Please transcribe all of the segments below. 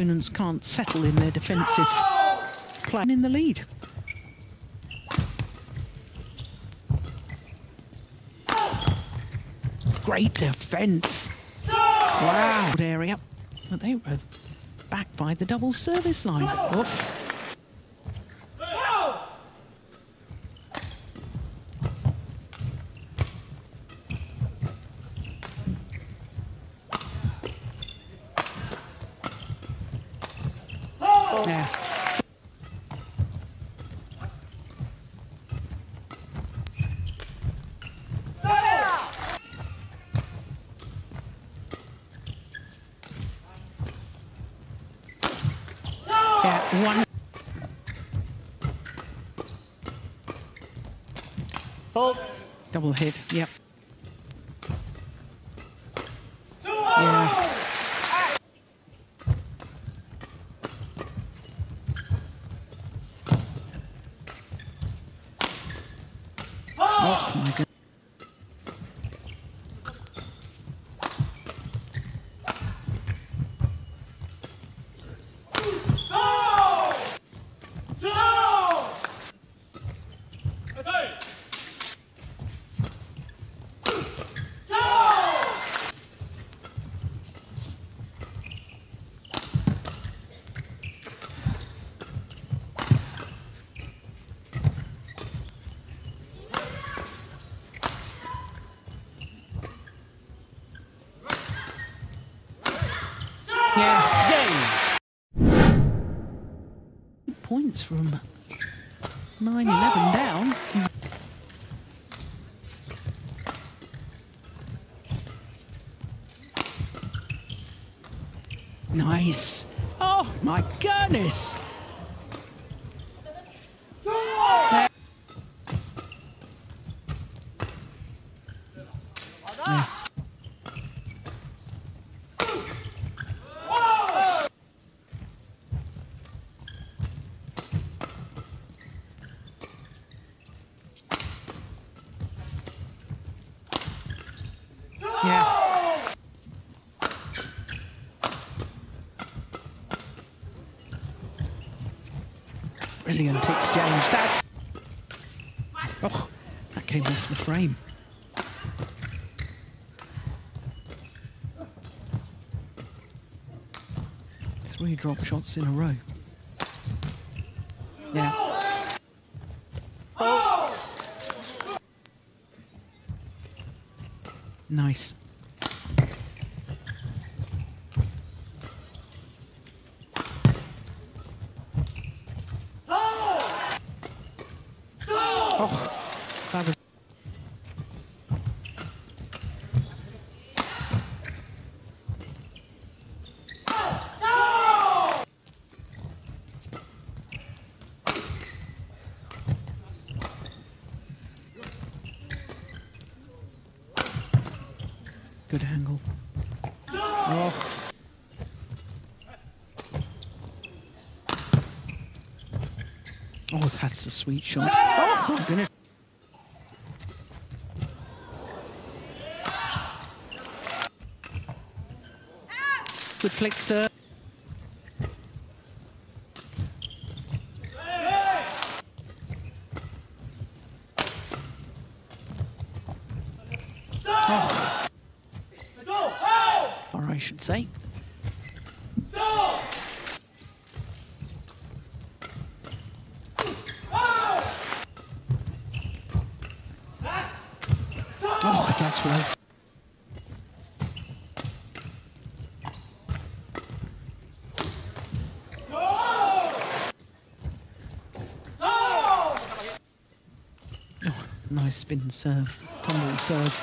opponents can't settle in their defensive play in the lead. Great defense. Wow. Good area. But they were back by the double service line. Oof. One. Bolts. Double hit, yep. Yeah. Oh my God. Yeah. Yay. Points from 9-11 down. Nice. Oh my goodness. Yeah. Brilliant exchange. That's... Oh, that came off the frame. Three drop shots in a row. Yeah. Oh. Nice. Oh! Oh, that was... Good angle. Oh. Oh, that's a sweet shot. Oh, my goodness. Good flick, sir. I should say. Oh, that's right. Oh, nice spin serve, tumble serve.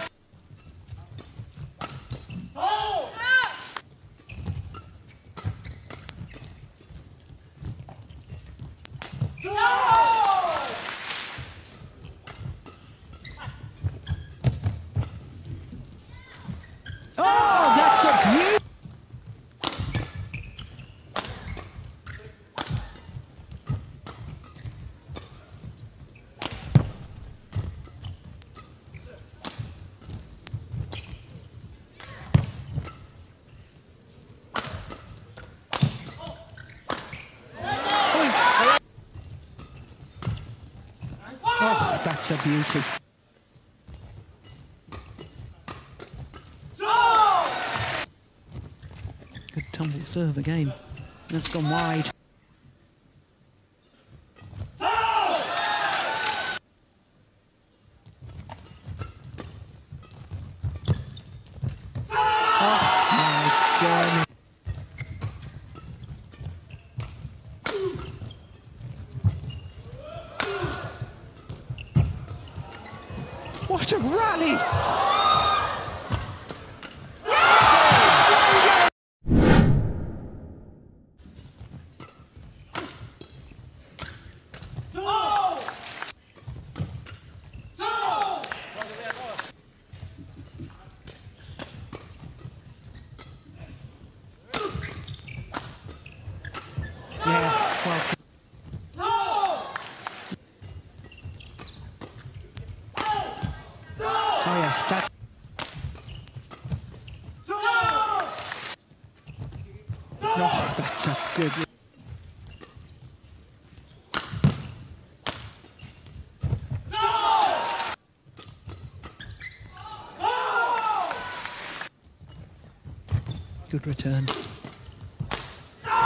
That's a beauty. Good tumble serve again. That's gone wide. What a rally! Yeah! No! No! Yeah, well, that's no! No, that's a good. No! No! Good return. No!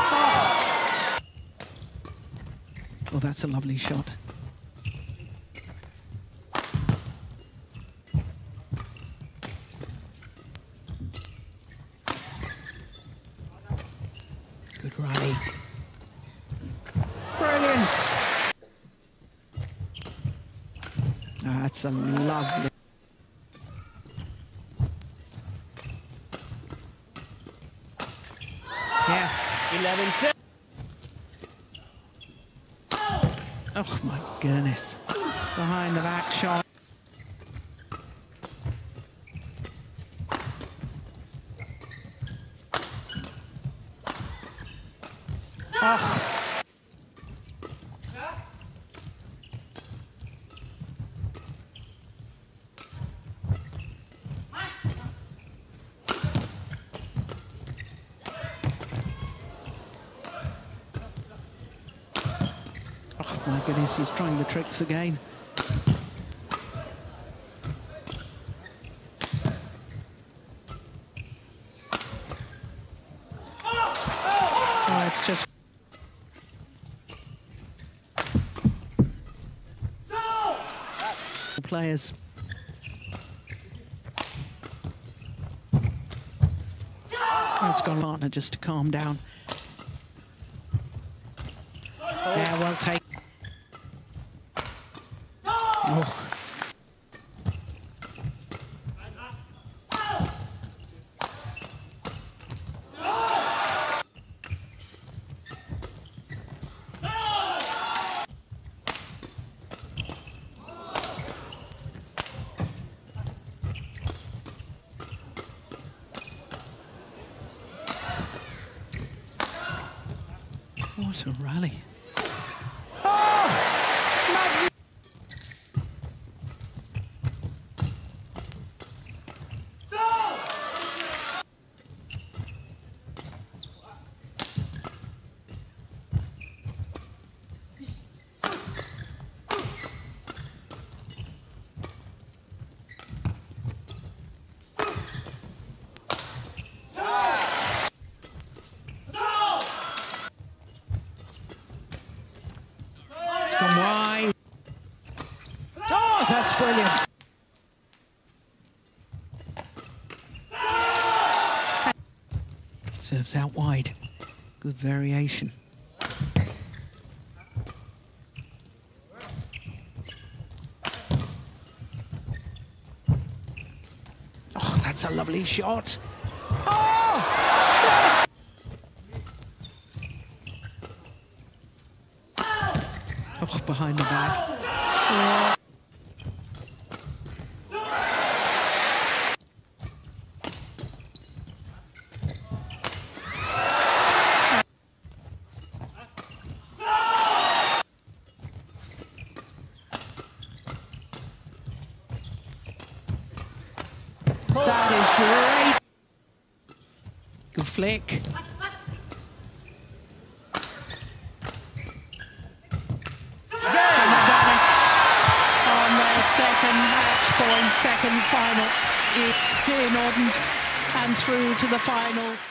Well, that's a lovely shot. Good rally. Brilliant! That's a lovely... Yeah. 11-6. Oh my goodness. Behind the back shot. Oh. Oh my goodness, he's trying the tricks again. Oh, it's just... players. That's gone partner just to calm down. Yeah, well taken. Oh. What a rally. Oh! That's brilliant. Ah! Serves out wide. Good variation. Oh, that's a lovely shot. Oh! Yes! Oh, behind the back. Oh! That is great. Good flick. Yeah, match point second final is in Odense and through to the final.